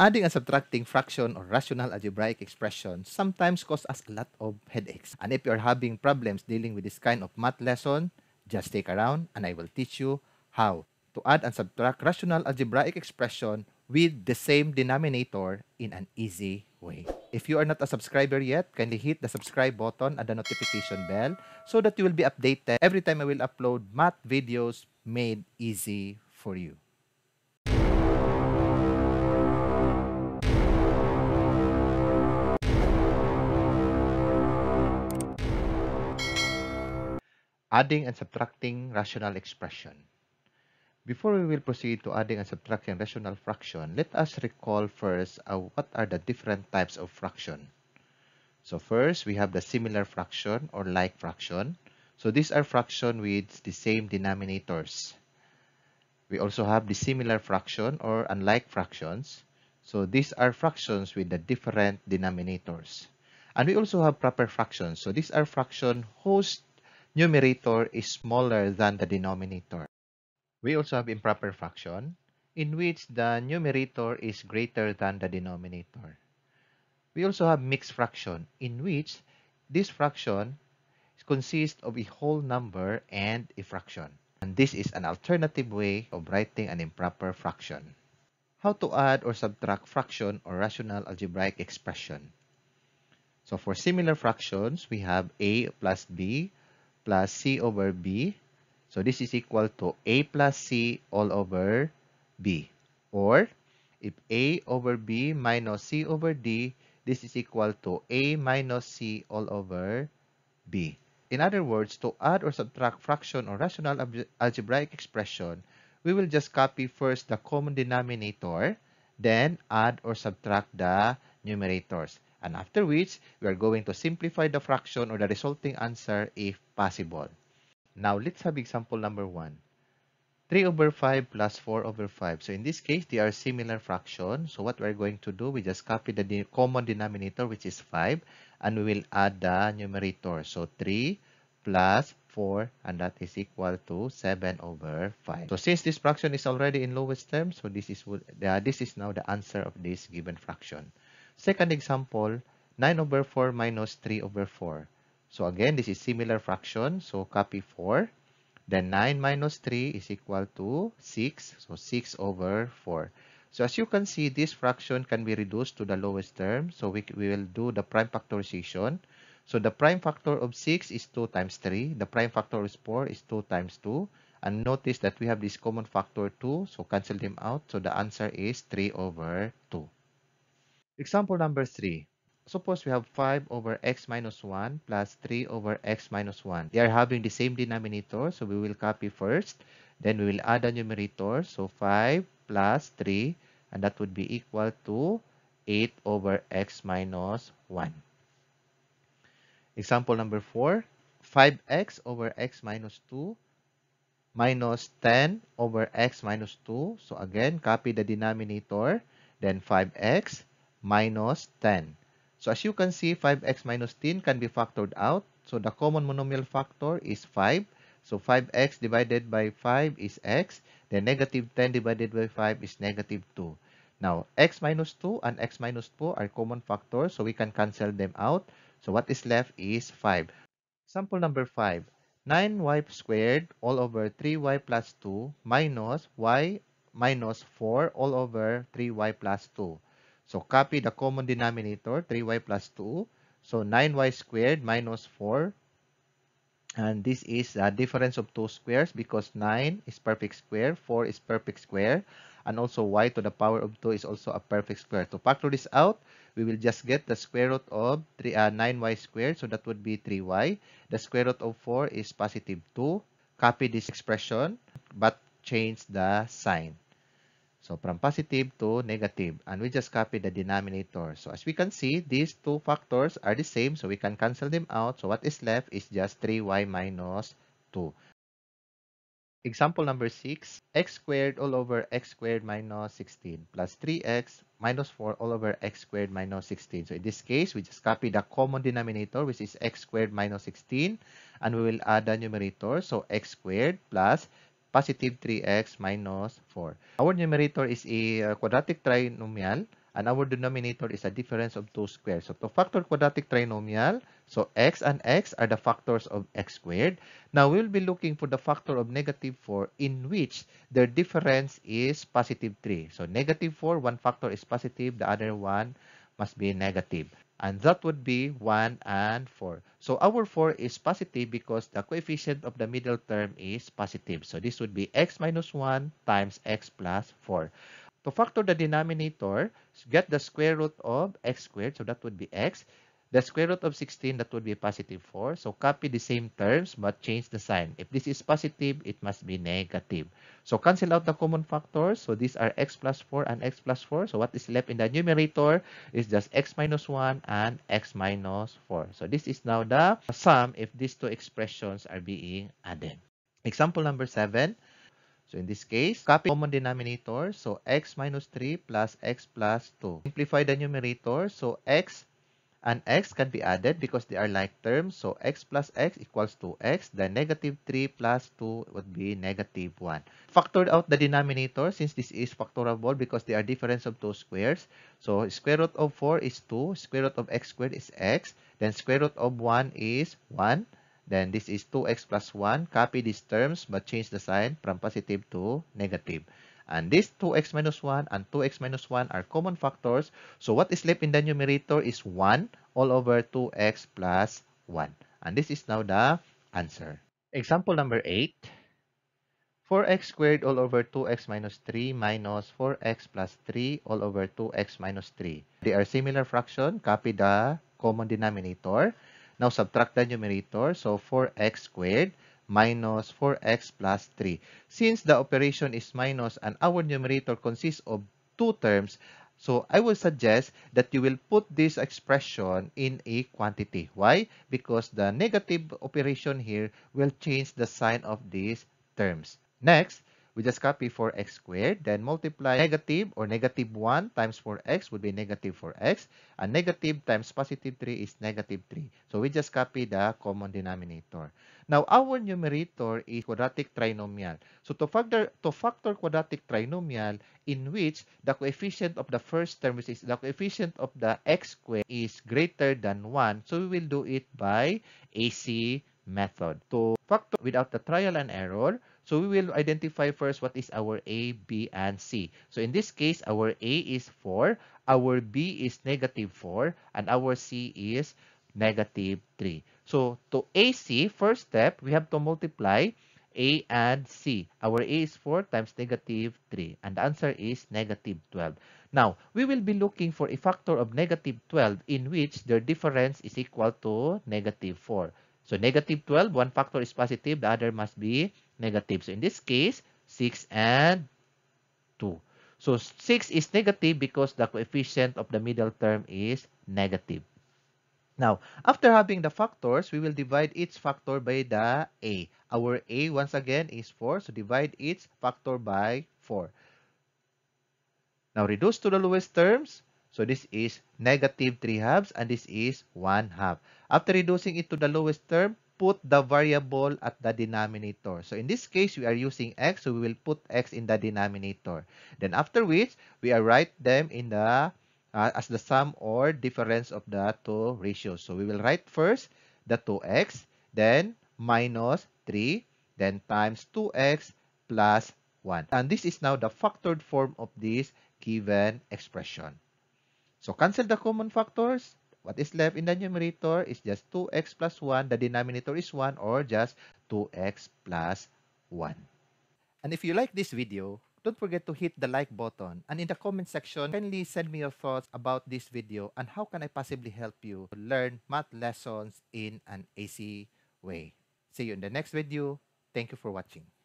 Adding and subtracting fraction or rational algebraic expressions sometimes cause us a lot of headaches. And if you're having problems dealing with this kind of math lesson, just stick around and I will teach you how to add and subtract rational algebraic expression with the same denominator in an easy way. If you are not a subscriber yet, kindly hit the subscribe button and the notification bell so that you will be updated every time I will upload math videos made easy for you. Adding and subtracting rational expression. Before we will proceed to adding and subtracting rational fraction, let us recall first what are the different types of fraction. So first, we have the similar fraction or like fraction. So these are fraction with the same denominators. We also have the similar fraction or unlike fractions. So these are fractions with the different denominators. And we also have proper fractions. So these are fractions whose numerator is smaller than the denominator. We also have improper fraction, in which the numerator is greater than the denominator. We also have mixed fraction, in which this fraction consists of a whole number and a fraction. And this is an alternative way of writing an improper fraction. How to add or subtract fraction or rational algebraic expression? So for similar fractions, we have a plus b plus c over b. So this is equal to a plus c all over b. Or if a over b minus c over d, this is equal to a minus c all over b. In other words, to add or subtract fraction or rational algebraic expression, we will just copy first the common denominator, then add or subtract the numerators. And after which, we are going to simplify the fraction or the resulting answer if possible. Now, let's have example number 1. 3 over 5 plus 4 over 5. So, in this case, they are similar fractions. So, what we're going to do, we just copy the common denominator, which is 5. And we will add the numerator. So, 3 plus 4, and that is equal to 7 over 5. So, since this fraction is already in lowest term, so this is now the answer of this given fraction. Second example, 9 over 4 minus 3 over 4. So again, this is similar fraction. So copy 4. Then 9 minus 3 is equal to 6. So 6 over 4. So as you can see, this fraction can be reduced to the lowest term. So we will do the prime factorization. So the prime factor of 6 is 2 times 3. The prime factor of 4 is 2 times 2. And notice that we have this common factor 2. So cancel them out. So the answer is 3 over 2. Example number 3. Suppose we have 5 over x minus 1 plus 3 over x minus 1. They are having the same denominator, so we will copy first. Then we will add a numerator, so 5 plus 3, and that would be equal to 8 over x minus 1. Example number 4, 5x over x minus 2 minus 10 over x minus 2. So again, copy the denominator, then 5x minus 10. So as you can see, 5x minus 10 can be factored out. So the common monomial factor is 5. So 5x divided by 5 is x. Then negative 10 divided by 5 is negative 2. Now, x minus 2 and x minus 2 are common factors. So we can cancel them out. So what is left is 5. Example number 5. 9y squared all over 3y plus 2 minus y minus 4 all over 3y plus 2. So, copy the common denominator, 3y plus 2. So, 9y squared minus 4. And this is a difference of two squares because 9 is perfect square, 4 is perfect square. And also, y to the power of 2 is also a perfect square. To factor this out, we will just get the square root of 9y squared. So, that would be 3y. The square root of 4 is positive 2. Copy this expression, but change the sign. So, from positive to negative, and we just copy the denominator. So, as we can see, these two factors are the same, so we can cancel them out. So, what is left is just 3y minus 2. Example number 6, x squared all over x squared minus 16 plus 3x minus 4 all over x squared minus 16. So, in this case, we just copy the common denominator, which is x squared minus 16, and we will add the numerator. So, x squared plus positive 3x minus 4. Our numerator is a quadratic trinomial and our denominator is a difference of two squares. So two-factor quadratic trinomial, so x and x are the factors of x squared. Now we'll be looking for the factor of -4 in which their difference is +3. So -4, one factor is positive, the other one must be negative. And that would be 1 and 4. So our 4 is positive because the coefficient of the middle term is positive. So this would be x minus 1 times x plus 4. To factor the denominator, get the square root of x squared. So that would be x. The square root of 16, that would be positive 4. So copy the same terms but change the sign. If this is positive, it must be negative. So cancel out the common factors. So these are x plus 4 and x plus 4. So what is left in the numerator is just x minus 1 and x minus 4. So this is now the sum if these two expressions are being added. Example number 7. So in this case, copy common denominator. So x minus 3 plus x plus 2. Simplify the numerator. So x and x can be added because they are like terms. So x plus x equals 2x. Then -3 plus 2 would be -1. Factor out the denominator since this is factorable because they are difference of two squares. So square root of 4 is 2. Square root of x squared is x. Then square root of 1 is 1. Then this is 2x plus 1. Copy these terms but change the sign from positive to negative. And this 2x minus 1 and 2x minus 1 are common factors. So what is left in the numerator is 1 all over 2x plus 1. And this is now the answer. Example number 8. 4x squared all over 2x minus 3 minus 4x plus 3 all over 2x minus 3. They are similar fraction. Copy the common denominator. Now subtract the numerator, so 4x squared minus 4x plus 3. Since the operation is minus and our numerator consists of two terms, so I will suggest that you will put this expression in a quantity. Why? Because the negative operation here will change the sign of these terms. Next, we just copy 4x squared, then multiply negative or -1 times 4x would be -4x, and negative times positive 3 is -3. So we just copy the common denominator. Now our numerator is quadratic trinomial. So to factor quadratic trinomial in which the coefficient of the first term, which is the coefficient of the x squared, is greater than 1, so we will do it by AC method. To factor without the trial and error, so we will identify first what is our A, B, and C. So in this case, our A is 4, our B is -4, and our C is -3. So to AC, first step, we have to multiply A and C. Our A is 4 times -3, and the answer is -12. Now, we will be looking for a factor of -12 in which their difference is equal to -4. So -12, one factor is positive, the other must be negative. So in this case, 6 and 2. So 6 is negative because the coefficient of the middle term is negative. Now, after having the factors, we will divide each factor by the A. Our A, once again, is 4. So divide each factor by 4. Now, reduce to the lowest terms. So this is -3/2 and this is 1/2. After reducing it to the lowest term, put the variable at the denominator. So in this case, we are using x, so we will put x in the denominator. Then after which, we write them in the as the sum or difference of the two ratios. So we will write first the 2x, then minus 3, then times 2x plus 1. And this is now the factored form of this given expression. So cancel the common factors. What is left in the numerator is just 2x plus 1. The denominator is 1 or just 2x plus 1. And if you like this video, don't forget to hit the like button. And in the comment section, kindly send me your thoughts about this video and how can I possibly help you to learn math lessons in an easy way. See you in the next video. Thank you for watching.